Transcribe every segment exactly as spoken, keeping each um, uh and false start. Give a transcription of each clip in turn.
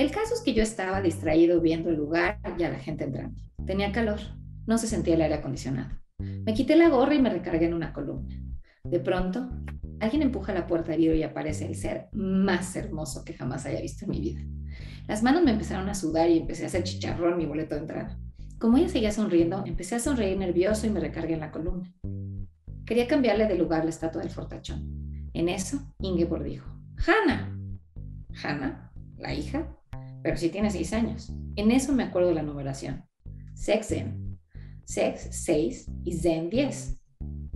El caso es que yo estaba distraído viendo el lugar y a la gente entrando. Tenía calor, no se sentía el aire acondicionado. Me quité la gorra y me recargué en una columna. De pronto, alguien empuja la puerta del vidrio y aparece el ser más hermoso que jamás haya visto en mi vida. Las manos me empezaron a sudar y empecé a hacer chicharrón mi boleto de entrada. Como ella seguía sonriendo, empecé a sonreír nervioso y me recargué en la columna. Quería cambiarle de lugar la estatua del fortachón. En eso, Ingeborg dijo, ¡Hannah! ¿Hannah? ¿La hija? Pero sí tiene seis años. En eso me acuerdo de la numeración. Sexen. Sex, seis, y zen, diez.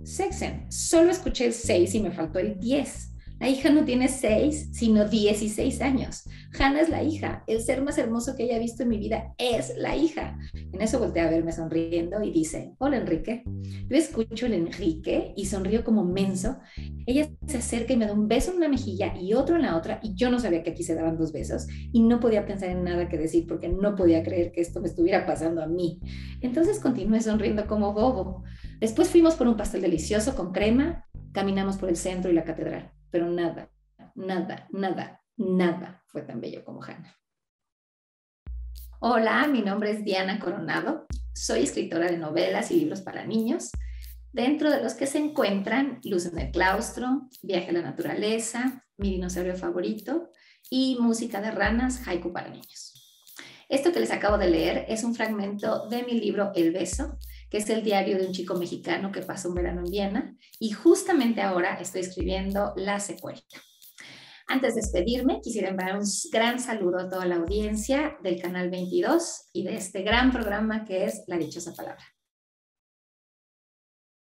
Sexen. Solo escuché el seis y me faltó el diez. La hija no tiene seis, sino dieciséis años. Hannah es la hija. El ser más hermoso que haya visto en mi vida es la hija. En eso volteé a verme sonriendo y dice, hola Enrique. Yo escucho el Enrique y sonrío como menso. Ella se acerca y me da un beso en una mejilla y otro en la otra y yo no sabía que aquí se daban dos besos y no podía pensar en nada que decir porque no podía creer que esto me estuviera pasando a mí. Entonces continué sonriendo como bobo. Después fuimos por un pastel delicioso con crema, caminamos por el centro y la catedral. Pero nada, nada, nada, nada fue tan bello como Hannah. Hola, mi nombre es Diana Coronado. Soy escritora de novelas y libros para niños, dentro de los que se encuentran Luz en el claustro, Viaje a la naturaleza, Mi dinosaurio favorito y Música de ranas, haiku para niños. Esto que les acabo de leer es un fragmento de mi libro El beso, que es el diario de un chico mexicano que pasó un verano en Viena y justamente ahora estoy escribiendo la secuela. Antes de despedirme, quisiera enviar un gran saludo a toda la audiencia del Canal veintidós y de este gran programa que es La Dichosa Palabra.